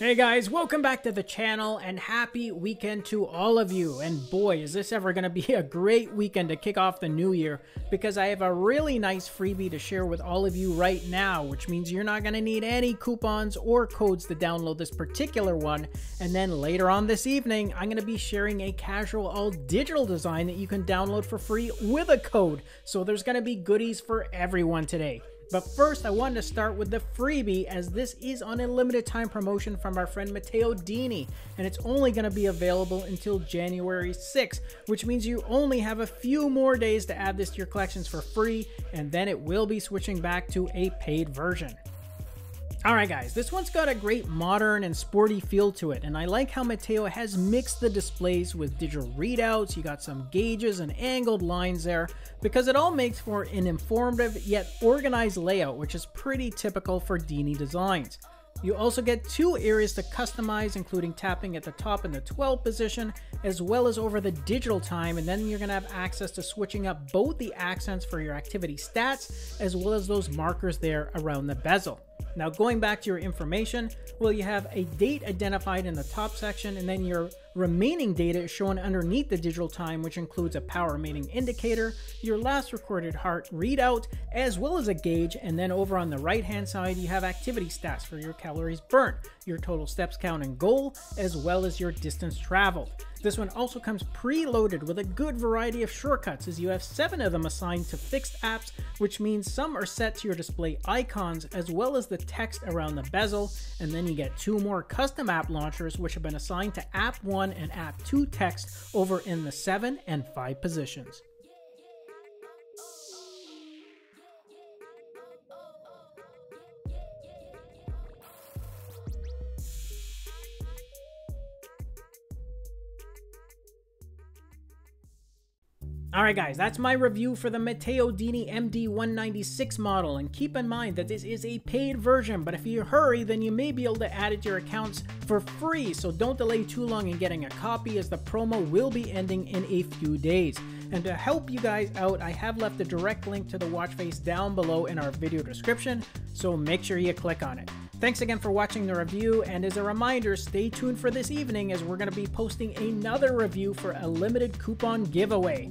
Hey guys, welcome back to the channel and happy weekend to all of you. And boy, is this ever going to be a great weekend to kick off the new year, because I have a really nice freebie to share with all of you right now, which means you're not going to need any coupons or codes to download this particular one. And then later on this evening, I'm going to be sharing a casual all digital design that you can download for free with a code. So there's going to be goodies for everyone today. But first, I wanted to start with the freebie, as this is on a limited time promotion from our friend Matteo Dini, and it's only going to be available until January 6th, which means you only have a few more days to add this to your collections for free, and then it will be switching back to a paid version. Alright guys, this one's got a great modern and sporty feel to it, and I like how Matteo has mixed the displays with digital readouts. You got some gauges and angled lines there, because it all makes for an informative yet organized layout, which is pretty typical for Dini designs. You also get two areas to customize, including tapping at the top in the 12 position, as well as over the digital time, and then you're going to have access to switching up both the accents for your activity stats, as well as those markers there around the bezel. Now going back to your information, well, you have a date identified in the top section, and then your remaining data is shown underneath the digital time, which includes a power remaining indicator, your last recorded heart readout, as well as a gauge. And then over on the right hand side, you have activity stats for your calories burnt, your total steps count and goal, as well as your distance traveled. This one also comes preloaded with a good variety of shortcuts, as you have 7 of them assigned to fixed apps, which means some are set to your display icons as well as the text around the bezel. And then you get 2 more custom app launchers, which have been assigned to app 1 and app 2 text over in the 7 and 5 positions. Alright guys, that's my review for the Matteo Dini MD196 model, and keep in mind that this is a paid version, but if you hurry then you may be able to add it to your accounts for free, so don't delay too long in getting a copy, as the promo will be ending in a few days. And to help you guys out, I have left the direct link to the watch face down below in our video description, so make sure you click on it. Thanks again for watching the review, and as a reminder, stay tuned for this evening, as we're going to be posting another review for a limited coupon giveaway.